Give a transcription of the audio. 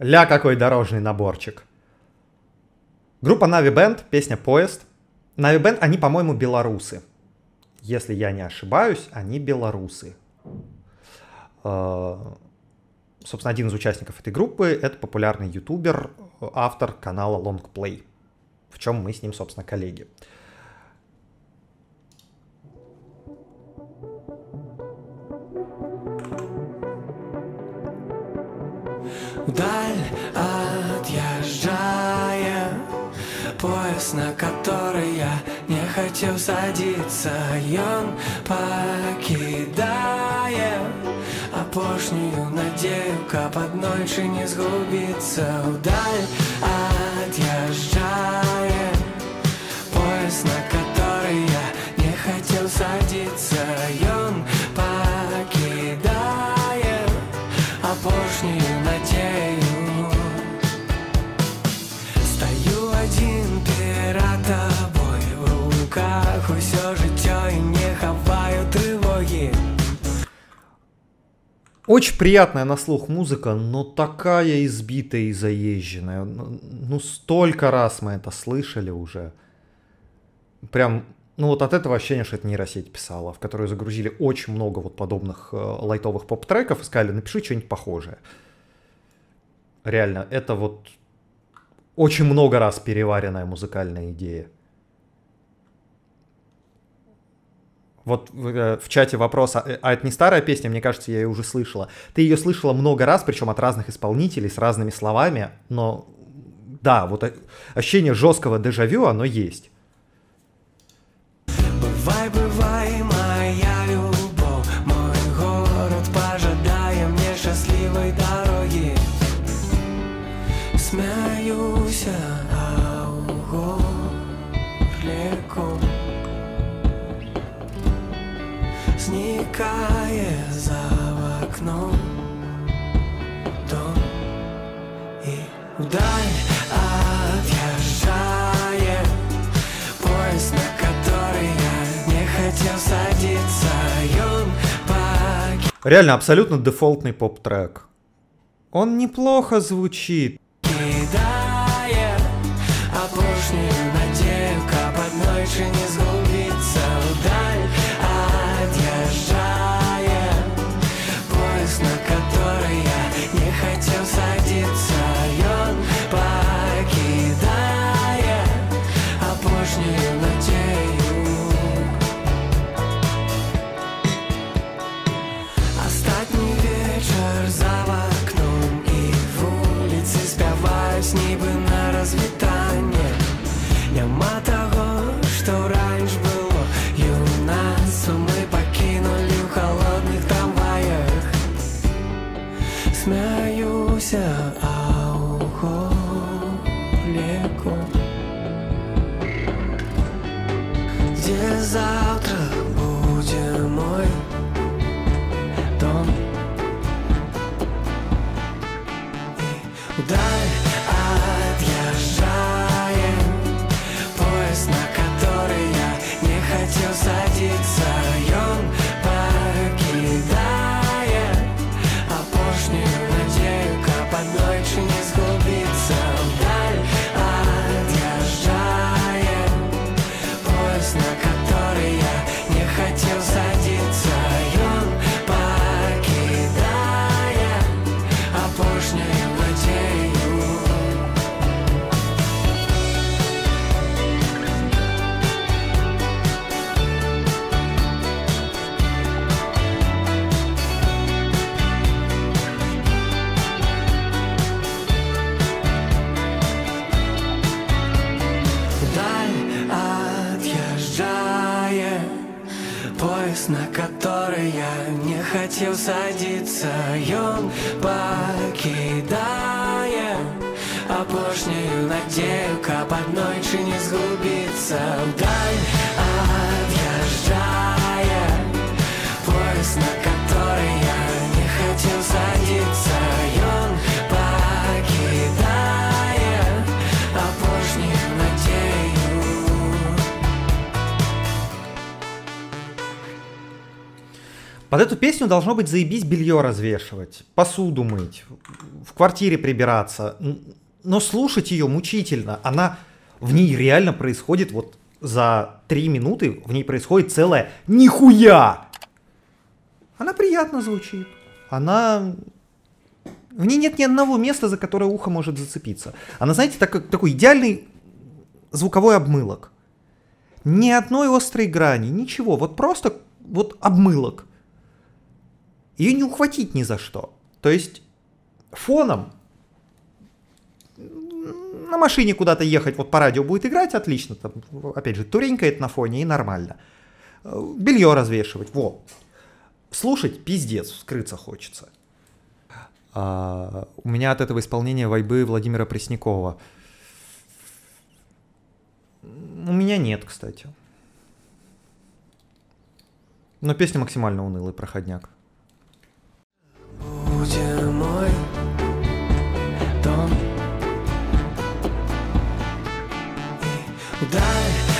Ля, какой дорожный наборчик. Группа Naviband, песня «Поезд». Naviband, они, по-моему, белорусы. Если я не ошибаюсь, они белорусы. Собственно, один из участников этой группы — это популярный ютубер, автор канала Long Play, в чем мы с ним, собственно, коллеги. Вдаль отъезжая, поезд, на который я не хотел садиться, и он покидая опошнюю надеюк об одной не сгубиться. Вдаль отъезжая, поезд, на который я не хотел садиться, и он покидая опошнюю надею. Стою один перед тобой, в руках все житё и не хаваю тревоги. Очень приятная на слух музыка, но такая избитая и заезженная. Ну, столько раз мы это слышали уже. Прям, ну вот от этого ощущения, что это нейросеть писала, в которую загрузили очень много вот подобных лайтовых поп-треков и сказали, напиши что-нибудь похожее. Реально, это вот очень много раз переваренная музыкальная идея. Вот в чате вопрос, а это не старая песня, мне кажется, я ее уже слышала. Ты ее слышала много раз, причем от разных исполнителей, с разными словами, но да, вот ощущение жесткого дежавю, оно есть. Бывай, бывай, моя любовь, мой город, пожадай мне счастливой дороги. Смеюсь, а угол легко сникая за окном дом, и вдаль отъезжая, поезд, на который я не хотел садиться, и он покидает. Реально абсолютно дефолтный поп-трек. Он неплохо звучит. Кидая опошнюю надежду об одной не сгубиться. Вдаль отъезжая, поезд, на который я не хотел садиться, и он покидая опошнюю надежду. Остатний вечер за окном, и в улице спяваюсь небо на развитание. Нема того, что раньше было. Смеюсь, а легко, где завтра будет мой дом. И вдаль отъезжаем, поезд, на который я не хотел садиться, и он покидает. На который я не хотел садиться, и он покидая опошнюю надежду об одной не сгубиться. Вдаль отъезжая, поезд, на который я не хотел садиться, и он покидая опошнюю надежду. Под эту песню должно быть заебись белье развешивать, посуду мыть, в квартире прибираться. Но слушать ее мучительно. Она в ней реально происходит, вот за 3 минуты в ней происходит целое нихуя. Она приятно звучит. Она... В ней нет ни одного места, за которое ухо может зацепиться. Она, знаете, такой идеальный звуковой обмылок. Ни одной острой грани, ничего. Вот просто вот обмылок. Ее не ухватить ни за что. То есть фоном на машине куда-то ехать, вот по радио будет играть, отлично. Там, опять же, туренькает на фоне и нормально. Белье развешивать, во. Слушать пиздец, вскрыться хочется. У меня от этого исполнения вайбы Владимира Преснякова. У меня нет, кстати. Но песня максимально унылый проходняк. Будем мой дом. И ударь.